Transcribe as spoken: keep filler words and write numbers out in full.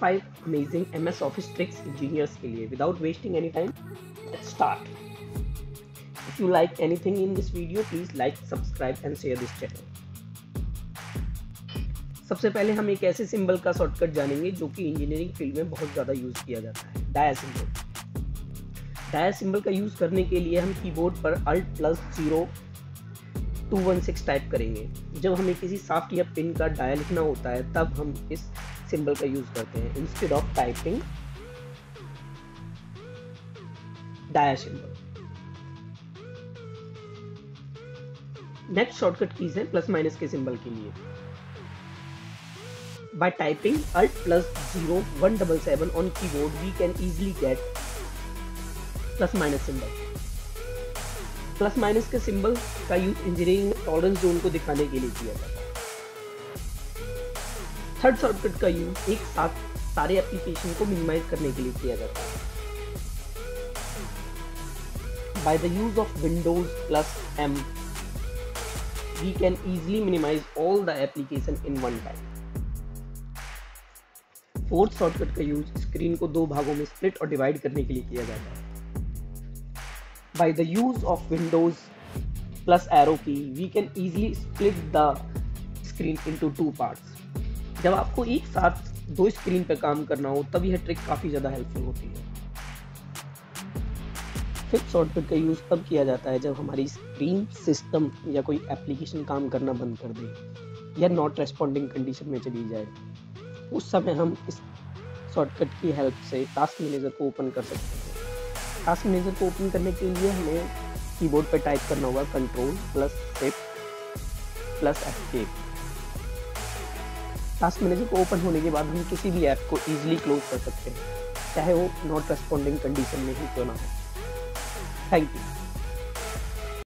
Five amazing M S office tricks engineers के लिए without wasting any time let's start. If you like anything in this video please like, subscribe and share this channel. सबसे पहले हम एक ऐसे symbol का shortcut जानेंगे जो कि इंजीनियरिंग फील्ड में बहुत ज़्यादा यूज़ किया जाता है, डाया सिंबल। डाया सिंबल का यूज़ करने के लिए हम कीबोर्ड पर alt plus zero two one six type करेंगे। जब हमें किसी साफ्ट या पिन का डाया लिखना होता है तब हम इस सिंबल का यूज करते हैं instead of typing dia symbol. Next shortcut keys है प्लस माइनस के सिंबल के लिए। By typing alt plus zero one double seven on keyboard we can easily get plus minus symbol. Plus minus के symbol का use engineering tolerance zone को दिखाने के लिए किया जाता है। थर्ड शॉर्टकट का यूज एक साथ सारे एप्लीकेशन को मिनिमाइज करने के लिए किया जाता है by the use of windows plus M we can easily minimize all the application in one time. Fourth shortcut का यूज स्क्रीन को दो भागों में स्प्लिट और डिवाइड करने के लिए किया जाता है by the use of windows plus arrow key we can easily split the screen into two parts। जब आपको एक साथ दो स्क्रीन पर काम करना हो तब यह ट्रिक काफी ज्यादा हेल्पफुल होती है। फिफ्थ शॉर्टकट का यूज तब किया जाता है जब हमारी स्क्रीन, सिस्टम या कोई एप्लीकेशन काम करना बंद कर दे या नॉट रेस्पॉन्डिंग कंडीशन में चली जाए, उस समय हम इस शॉर्टकट की हेल्प से टास्क मैनेजर को ओपन कर सकते हैं। टास्क मैनेजर को ओपन करने के लिए हमें कीबोर्ड पर टाइप करना होगा control plus shift plus escape. Task manager को ओपन होने के बाद हम किसी भी ऐप को इजीली क्लोज कर सकते हैं, चाहे वो नॉट रेस्पॉन्डिंग कंडीशन में ही क्यों ना हो। Thank you.